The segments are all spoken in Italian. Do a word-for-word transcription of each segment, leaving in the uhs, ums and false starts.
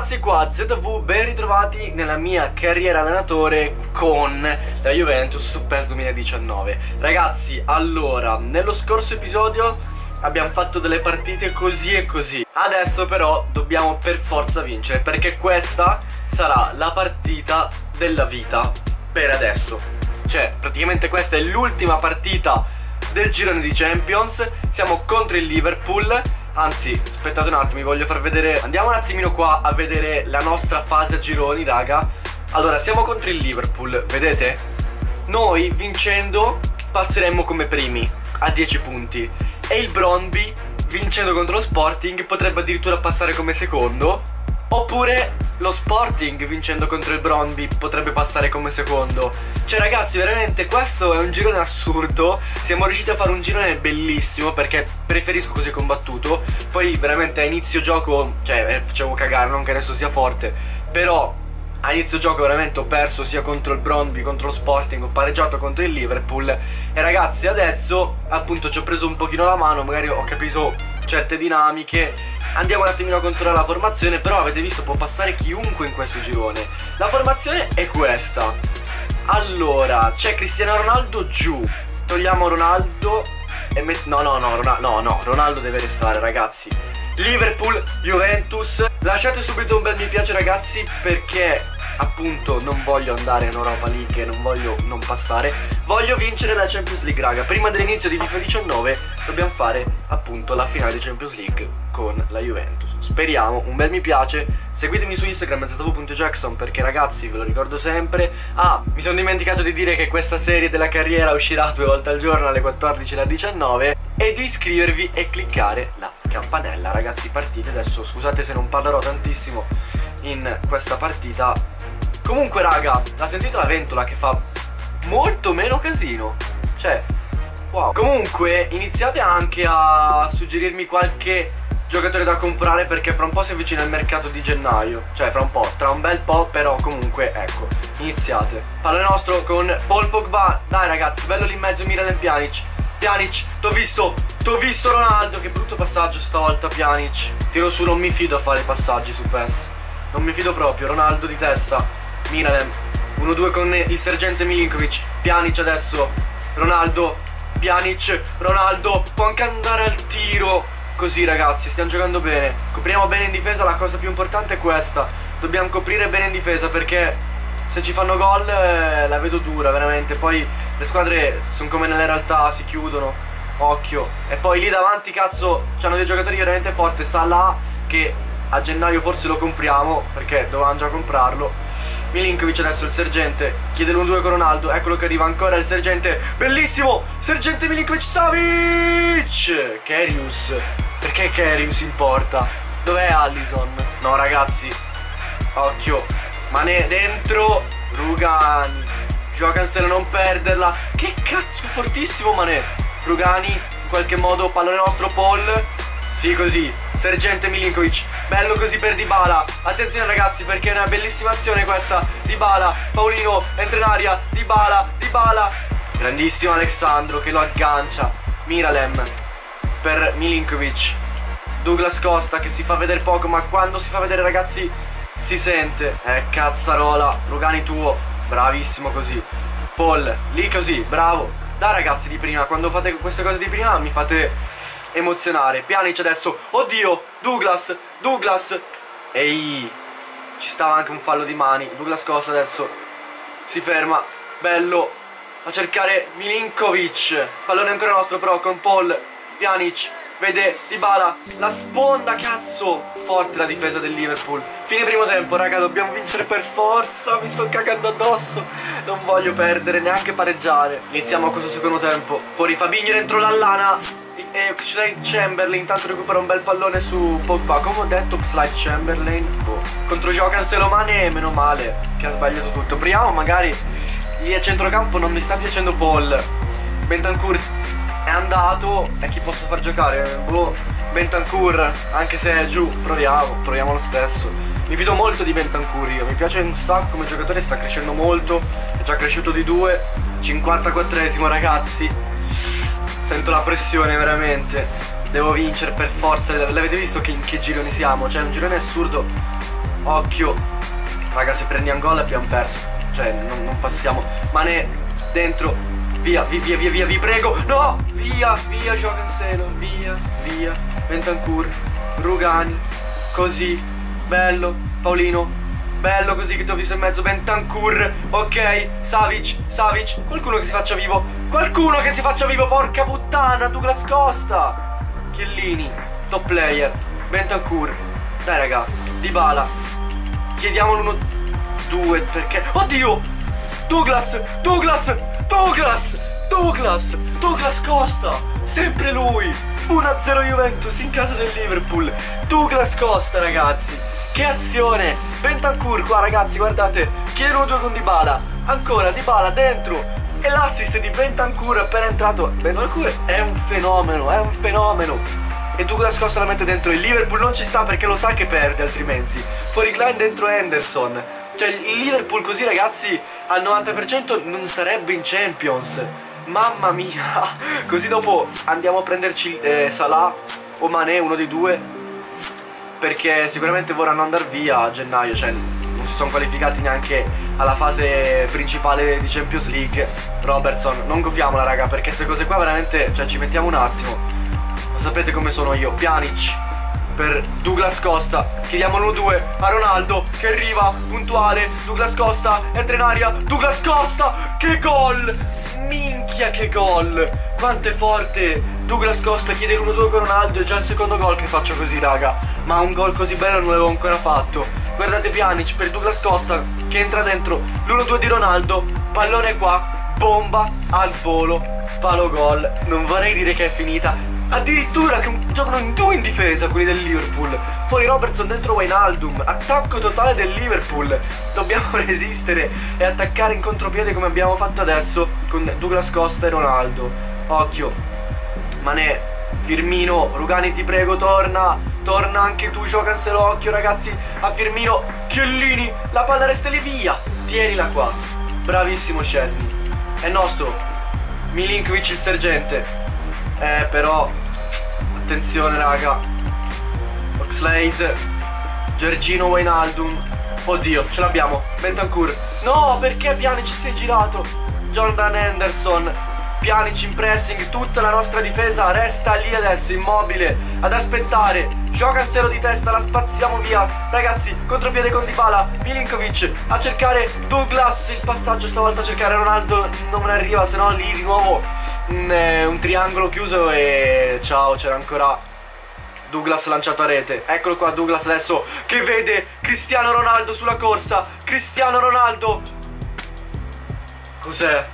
ragazzi, qua Z W, ben ritrovati nella mia carriera allenatore con la Juventus su PES duemiladiciannove. Ragazzi, allora, nello scorso episodio abbiamo fatto delle partite così e così. Adesso però dobbiamo per forza vincere, perché questa sarà la partita della vita per adesso. Cioè, praticamente questa è l'ultima partita del girone di Champions. Siamo contro il Liverpool. Anzi, aspettate un attimo, vi voglio far vedere. Andiamo un attimino qua a vedere la nostra fase a gironi, raga. Allora, siamo contro il Liverpool, vedete? Noi, vincendo, passeremmo come primi a dieci punti. E il Brøndby, vincendo contro lo Sporting, potrebbe addirittura passare come secondo. Oppure lo Sporting, vincendo contro il Brøndby, potrebbe passare come secondo. Cioè, ragazzi, veramente questo è un girone assurdo. Siamo riusciti a fare un girone bellissimo, perché preferisco così combattuto. Poi veramente a inizio gioco, cioè, facevo cagare, non che adesso sia forte, però a inizio gioco veramente ho perso sia contro il Brøndby, contro lo Sporting, ho pareggiato contro il Liverpool. E ragazzi, adesso appunto ci ho preso un pochino la mano, magari ho capito certe dinamiche. Andiamo un attimino a controllare la formazione, però avete visto può passare chiunque in questo girone. La formazione è questa. Allora, c'è Cristiano Ronaldo giù. Togliamo Ronaldo e met... No, no, no, Ronaldo, no, no, Ronaldo deve restare, ragazzi. Liverpool, Juventus. Lasciate subito un bel mi piace, ragazzi, perché appunto non voglio andare in Europa League, non voglio non passare. Voglio vincere la Champions League, raga. Prima dell'inizio di FIFA diciannove dobbiamo fare appunto la finale di Champions League con la Juventus. Speriamo, un bel mi piace. Seguitemi su Instagram Z W punto Jackson, perché ragazzi ve lo ricordo sempre. Ah, mi sono dimenticato di dire che questa serie della carriera uscirà due volte al giorno, alle quattordici e alle diciannove. E di iscrivervi e cliccare la campanella. Ragazzi, partite adesso. Scusate se non parlerò tantissimo in questa partita. Comunque, raga, la sentite la ventola che fa molto meno casino. Cioè, wow. Comunque iniziate anche a suggerirmi qualche giocatore da comprare, perché fra un po' si avvicina il mercato di gennaio. Cioè fra un po', tra un bel po', però comunque ecco, iniziate. Parlo nostro con Paul Pogba. Dai ragazzi, bello lì in mezzo Miralem Pjanic. Pjanic, t'ho visto, t'ho visto Ronaldo. Che brutto passaggio stavolta Pjanic. Tiro su, non mi fido a fare passaggi su PES. Non mi fido proprio, Ronaldo di testa. Miralem, uno due con il sergente Milinković. Pjanic adesso, Ronaldo, Pjanic, Ronaldo. Può anche andare al tiro. Così ragazzi, stiamo giocando bene. Copriamo bene in difesa, la cosa più importante è questa. Dobbiamo coprire bene in difesa, perché se ci fanno gol eh, la vedo dura veramente. Poi le squadre sono come nella realtà, si chiudono. Occhio. E poi lì davanti, cazzo, c'hanno dei giocatori veramente forti. Salah, che a gennaio forse lo compriamo, perché dovevamo già comprarlo. Milinkovic adesso, il sergente, chiede l'uno due con Ronaldo. Eccolo che arriva ancora il sergente. Bellissimo, sergente Milinkovic-Savic. Karius. Perché Karius in porta? Dov'è Allison? No ragazzi, occhio, Mané dentro, Rugani, Joao Cancelo, non perderla. Che cazzo, fortissimo Mané. Rugani, in qualche modo, pallone nostro, Paul. Sì, così, sergente Milinkovic. Bello così per Dybala. Attenzione ragazzi, perché è una bellissima azione questa. Dybala, Paulino, entra in aria. Dybala, Dybala. Grandissimo Alexandro che lo aggancia. Miralem per Milinkovic. Douglas Costa che si fa vedere poco, ma quando si fa vedere ragazzi si sente. Eh cazzarola. Rugani tuo, bravissimo così. Paul lì così, bravo. Dai ragazzi, di prima, quando fate queste cose di prima mi fate emozionare. Pjanic adesso, oddio, Douglas, Douglas. Ehi, ci stava anche un fallo di mani. Douglas Costa adesso si ferma, bello, a cercare Milinkovic. Pallone ancora nostro però con Paul Pjanic, vede Dybala, la sponda, cazzo. Forte la difesa del Liverpool. Fine primo tempo, raga, dobbiamo vincere per forza. Mi sto cagando addosso. Non voglio perdere, neanche pareggiare. Iniziamo questo secondo tempo. Fuori Fabinho, dentro l'allana. E Oxlade-Chamberlain intanto recupera un bel pallone su Pogba. Come ho detto, Oxlade-Chamberlain boh. Contro Joao Cancelo, Mané, meno male che ha sbagliato tutto. Priamo magari lì a centrocampo non mi sta piacendo Paul. Bentancur è andato, e chi posso far giocare? Boh, Bentancur, anche se è giù, proviamo, proviamo lo stesso. Mi fido molto di Bentancur io, mi piace un sacco come giocatore, sta crescendo molto, è già cresciuto di due, cinquantaquattresimo ragazzi, sento la pressione veramente, devo vincere per forza, l'avete visto che in che gironi siamo, cioè un girone assurdo. Occhio. Raga, se prendiamo gol abbiamo perso. Cioè non, non passiamo. Mané dentro. Via, via, via, via, vi prego. No, via, via Joao Cancelo. Via, via Bentancur, Rugani. Così. Bello Paolino. Bello così che ti ho visto in mezzo. Bentancur. Ok. Savic, Savic. Qualcuno che si faccia vivo. Qualcuno che si faccia vivo. Porca puttana. Douglas Costa. Chiellini. Top player. Bentancur. Dai raga. Dybala. Chiediamo l'uno. Due. Perché? Oddio. Douglas. Douglas. Douglas. Douglas. Douglas Costa. Sempre lui. uno a zero Juventus in casa del Liverpool. Douglas Costa ragazzi. Che azione! Bentancur qua ragazzi, guardate, chiedono due con Dybala. Ancora Dybala dentro. E l'assist di Bentancur appena entrato. Bentancur è un fenomeno, è un fenomeno. E Douglas Costa la mette dentro. Il Liverpool non ci sta perché lo sa che perde altrimenti. Fuori Klein dentro Henderson. Cioè il Liverpool così ragazzi al novanta per cento non sarebbe in Champions. Mamma mia. Così dopo andiamo a prenderci eh, Salah o Mané, uno dei due, perché sicuramente vorranno andare via a gennaio, cioè non si sono qualificati neanche alla fase principale di Champions League. Robertson, non gonfiamola raga, perché queste cose qua veramente, cioè ci mettiamo un attimo. Lo sapete come sono io. Pjanic per Douglas Costa. Chiediamolo due a Ronaldo che arriva puntuale. Douglas Costa entra in aria. Douglas Costa, che gol! Minchia che gol! Quanto è forte! Douglas Costa chiede l'uno due con Ronaldo. È già il secondo gol che faccio così raga. Ma un gol così bello non l'avevo ancora fatto. Guardate Pjanic per Douglas Costa che entra dentro. L'uno due di Ronaldo. Pallone qua. Bomba al volo. Palo gol. Non vorrei dire che è finita. Addirittura che giocano in due in difesa quelli del Liverpool. Fuori Robertson, dentro Wijnaldum. Attacco totale del Liverpool. Dobbiamo resistere e attaccare in contropiede come abbiamo fatto adesso con Douglas Costa e Ronaldo. Occhio Mané, Firmino. Rugani ti prego torna. Torna anche tu Joao Cancelo. Occhio ragazzi a Firmino. Chiellini, la palla resta lì, via. Tienila qua. Bravissimo Szczesny. È nostro Milinković il sergente. Eh però attenzione raga. Oxlade, Georginio Wijnaldum. Oddio ce l'abbiamo. Bentancur. No, perché Pjanic si è girato. Jordan Henderson. Pjanic in pressing. Tutta la nostra difesa resta lì adesso immobile ad aspettare. Joao Cancelo di testa, la spazziamo via ragazzi. Contropiede con Dybala. Milinković a cercare Douglas. Il passaggio stavolta a cercare Ronaldo non arriva, se no lì di nuovo un triangolo chiuso e ciao, c'era ancora Douglas lanciato a rete. Eccolo qua Douglas adesso che vede Cristiano Ronaldo sulla corsa. Cristiano Ronaldo. Cos'è?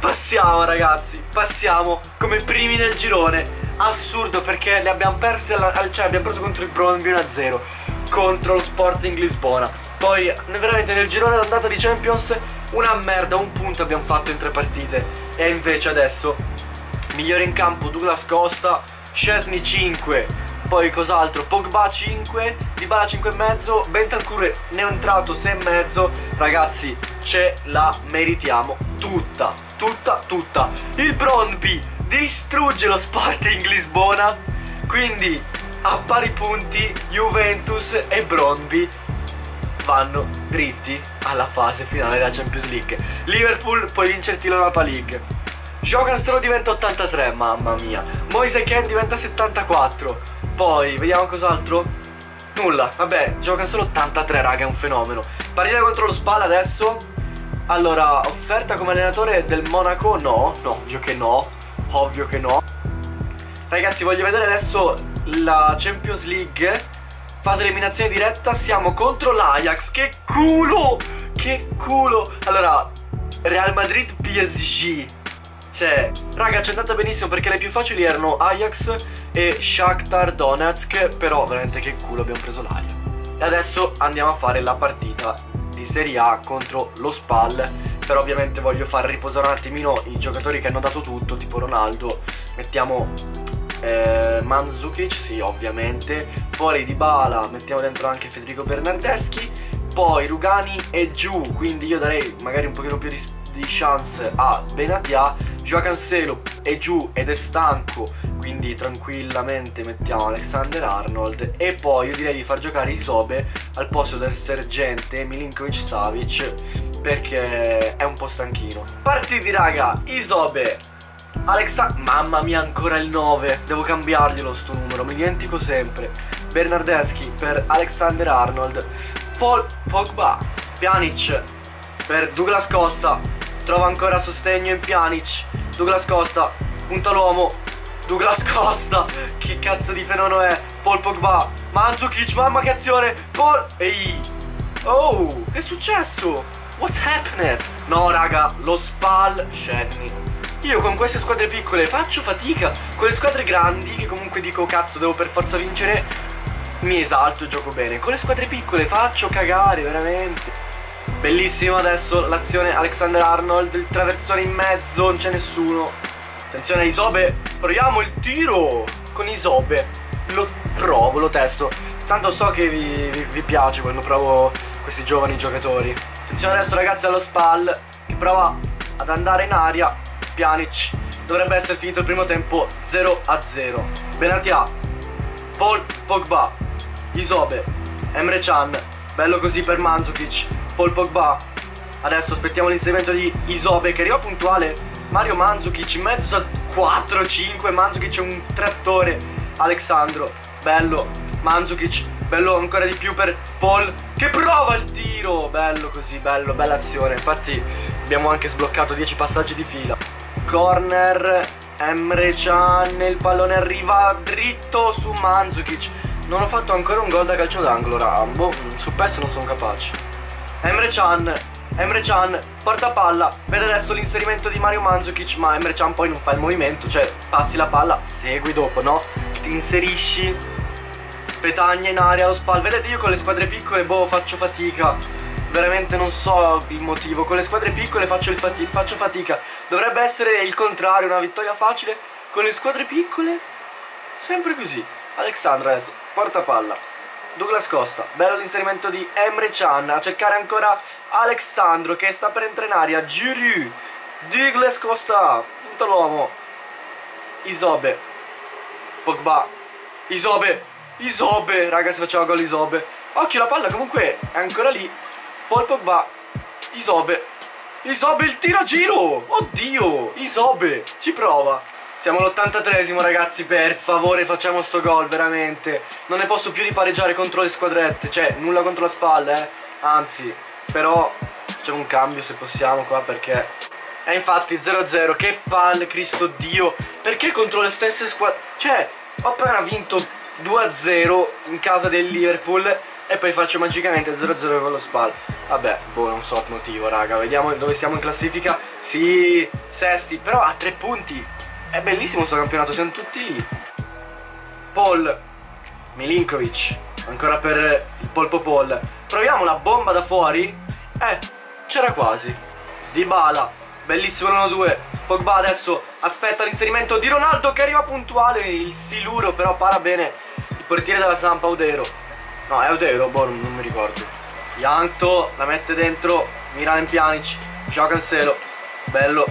Passiamo ragazzi, passiamo come primi nel girone. Assurdo perché le abbiamo perse alla, cioè abbiamo preso contro il Brøndby uno a zero, contro lo Sporting Lisbona. Poi veramente nel girone d'andata di Champions una merda, un punto abbiamo fatto in tre partite. E invece adesso migliore in campo Douglas Costa, Szczesny cinque, poi cos'altro? Pogba cinque, Dybala cinque e mezzo, Bentancur ne è entrato sei e mezzo. Ragazzi ce la meritiamo tutta, tutta, tutta. Il Brøndby distrugge lo Sporting Lisbona, quindi a pari punti Juventus e Brøndby vanno dritti alla fase finale della Champions League. Liverpool poi vincerti l'Europa League. Joao Cancelo diventa ottantatré, mamma mia. Moise Kean diventa settantaquattro. Poi vediamo cos'altro. Nulla, vabbè, Joao Cancelo ottantatré, raga, è un fenomeno. Partita contro lo SPAL adesso. Allora, offerta come allenatore del Monaco? No, no, ovvio che no. Ovvio che no. Ragazzi, voglio vedere adesso la Champions League. Fase eliminazione diretta, siamo contro l'Ajax. Che culo! Che culo! Allora, Real Madrid P S G. Cioè, raga, ci è andata benissimo perché le più facili erano Ajax e Shakhtar Donetsk. Però veramente che culo, abbiamo preso l'Ajax. E adesso andiamo a fare la partita di Serie A contro lo SPAL. Però ovviamente voglio far riposare un attimino i giocatori che hanno dato tutto, tipo Ronaldo. Mettiamo... Eh, Mandzukic, sì ovviamente. Fuori Dybala, mettiamo dentro anche Federico Bernardeschi. Poi Rugani e giù. Quindi io darei magari un pochino più di, di chance a Benatia. Joao Cancelo è giù ed è stanco, quindi tranquillamente mettiamo Alexander-Arnold e poi io direi di far giocare Isobe al posto del sergente Milinković-Savić perché è un po' stanchino. Partiti raga, Isobe, Alexa, mamma mia ancora il nove, devo cambiarglielo sto numero, mi dimentico sempre. Bernardeschi per Alexander-Arnold, Paul Pogba, Pjanic per Douglas Costa, trova ancora sostegno in Pjanic, Douglas Costa, punta l'uomo, Douglas Costa, che cazzo di fenomeno è, Paul Pogba, Mandzukic, mamma che azione, Paul, ehi, oh, che è successo, what's happened? No raga, lo SPAL, Szczesny. Io con queste squadre piccole faccio fatica, con le squadre grandi che comunque dico cazzo devo per forza vincere, mi esalto e gioco bene, con le squadre piccole faccio cagare veramente. Bellissimo adesso l'azione Alexander-Arnold, il traversone in mezzo, non c'è nessuno. Attenzione a Isobe, proviamo il tiro con Isobe, lo provo, lo testo, tanto so che vi, vi, vi piace quando provo questi giovani giocatori. Attenzione adesso ragazzi allo SPAL che prova ad andare in aria. Pjanic, dovrebbe essere finito il primo tempo zero a zero. Benatia, Paul Pogba, Isobe, Emre Can, bello così per Mandzukic, Paul Pogba. Adesso aspettiamo l'inserimento di Isobe che arriva puntuale. Mario Mandzukic in mezzo a quattro cinque, Mandzukic è un trattore. Alexandro, bello, Mandzukic, bello ancora di più per Paul che prova il tiro, bello così, bello, bella azione, infatti abbiamo anche sbloccato dieci passaggi di fila. Corner, Emre Can, il pallone arriva dritto su Mandzukic. Non ho fatto ancora un gol da calcio d'angolo, Rambo, su questo non sono capace. Emre Can, Emre Can, porta palla, vede adesso l'inserimento di Mario Mandzukic, ma Emre Can poi non fa il movimento, cioè passi la palla, segui dopo, no? Ti inserisci. Petagna in aria, lo SPAL, vedete io con le squadre piccole boh faccio fatica, veramente non so il motivo, con le squadre piccole faccio, il fati faccio fatica, dovrebbe essere il contrario, una vittoria facile, con le squadre piccole sempre così. Alexandro adesso, porta palla, Douglas Costa, bello l'inserimento di Emre Can, a cercare ancora Alexandro che sta per entrare in aria, Giroud, Douglas Costa, punta l'uomo, Isobe, Pogba, Isobe, Isobe, raga si faceva gol Isobe. Occhio la palla comunque è ancora lì. Paul Pogba, Isobe, Isobe il tiro a giro, oddio, Isobe ci prova. Siamo all'ottantatreesimo ragazzi, per favore facciamo sto gol veramente. Non ne posso più di pareggiare contro le squadrette, cioè nulla contro la SPAL, eh. Anzi, però facciamo un cambio se possiamo qua perché... E infatti zero a zero, che palle, Cristo Dio. Perché contro le stesse squadre... Cioè, ho appena vinto due a zero in casa del Liverpool e poi faccio magicamente zero a zero con lo SPAL. Vabbè, boh, non so il motivo raga. Vediamo dove siamo in classifica. Sì, sesti, però a tre punti. È bellissimo sto campionato, siamo tutti lì. Paul Milinkovic, ancora per il Polpo Paul. Proviamo la bomba da fuori. Eh, c'era quasi. Dybala, bellissimo uno due. Pogba adesso aspetta l'inserimento di Ronaldo che arriva puntuale, il siluro però para bene il portiere della Sampa, Audero. No, è Audero, boh, non mi ricordo. Janto la mette dentro, Miralem Pjanic, Joao Cancelo, bello.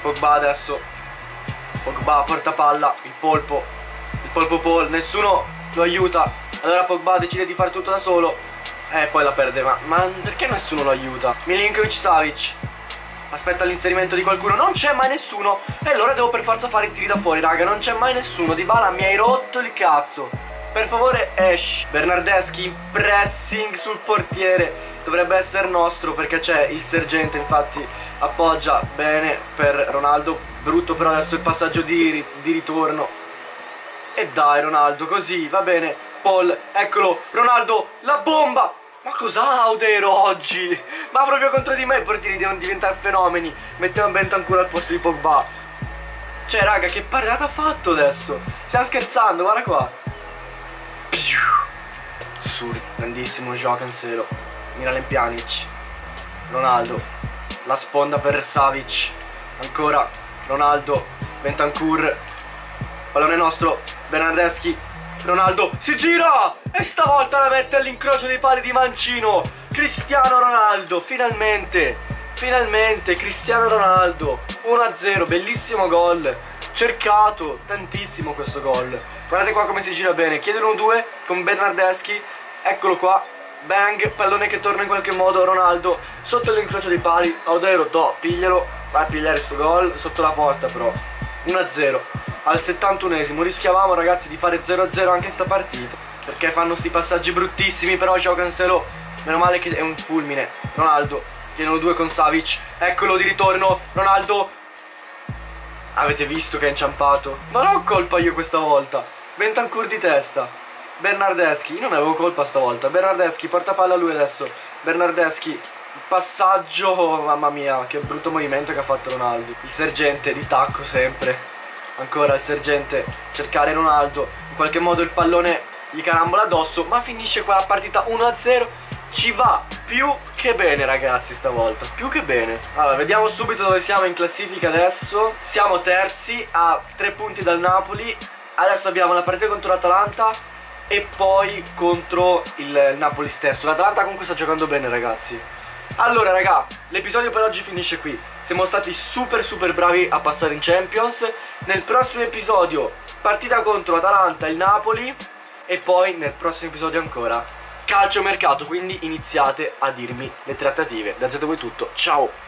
Pogba adesso, Pogba porta palla, il polpo, il polpo Paul, nessuno lo aiuta. Allora Pogba decide di fare tutto da solo e eh, poi la perde, ma, ma perché nessuno lo aiuta? Milinković-Savić aspetta l'inserimento di qualcuno, non c'è mai nessuno e allora devo per forza fare i tiri da fuori raga, non c'è mai nessuno. Dybala, mi hai rotto il cazzo, per favore esci. Bernardeschi in pressing sul portiere, dovrebbe essere nostro perché c'è il sergente, infatti appoggia bene per Ronaldo, brutto però adesso il passaggio di, di ritorno e dai Ronaldo così va bene. Paul, eccolo Ronaldo, la bomba. Ma cos'ha Audero oggi? Ma proprio contro di me i portieri devono diventare fenomeni. Mettiamo Bentancur al posto di Pogba. Cioè raga, che parata ha fatto adesso? Stiamo scherzando, guarda qua. Piu. Assurdo. Grandissimo Joao Cancelo, Miralem Pjanic, Ronaldo, la sponda per Savic, ancora Ronaldo, Bentancur, pallone nostro, Bernardeschi, Ronaldo si gira e stavolta la mette all'incrocio dei pali di mancino. Cristiano Ronaldo finalmente Finalmente Cristiano Ronaldo, uno a zero, bellissimo gol, cercato tantissimo questo gol. Guardate qua come si gira bene, chiede l'uno due con Bernardeschi, eccolo qua, bang, pallone che torna in qualche modo, Ronaldo sotto l'incrocio dei pali, Odero, do, piglialo, va a pigliare sto gol, sotto la porta però, uno a zero. Al settantunesimo rischiavamo ragazzi di fare zero a zero anche in sta partita, perché fanno sti passaggi bruttissimi, però Joao Cancelo, meno male che è un fulmine, Ronaldo. Tiene due con Savic, eccolo di ritorno, Ronaldo. Avete visto che è inciampato? Ma non ho colpa io questa volta. Bentancur di testa, Bernardeschi, io non avevo colpa stavolta. Bernardeschi, porta palla a lui adesso. Bernardeschi, passaggio, oh, mamma mia, che brutto movimento che ha fatto Ronaldo. Il sergente di tacco sempre. Ancora il sergente, cercare Ronaldo. In qualche modo il pallone gli carambola addosso, ma finisce qua la partita uno a zero. Ci va più che bene ragazzi stavolta, più che bene. Allora vediamo subito dove siamo in classifica adesso. Siamo terzi a tre punti dal Napoli. Adesso abbiamo la partita contro l'Atalanta e poi contro il Napoli stesso. L'Atalanta comunque sta giocando bene ragazzi. Allora raga, l'episodio per oggi finisce qui. Siamo stati super super bravi a passare in Champions. Nel prossimo episodio partita contro l'Atalanta e il Napoli. E poi nel prossimo episodio ancora calciomercato, quindi iniziate a dirmi le trattative. Da Z W è tutto, ciao!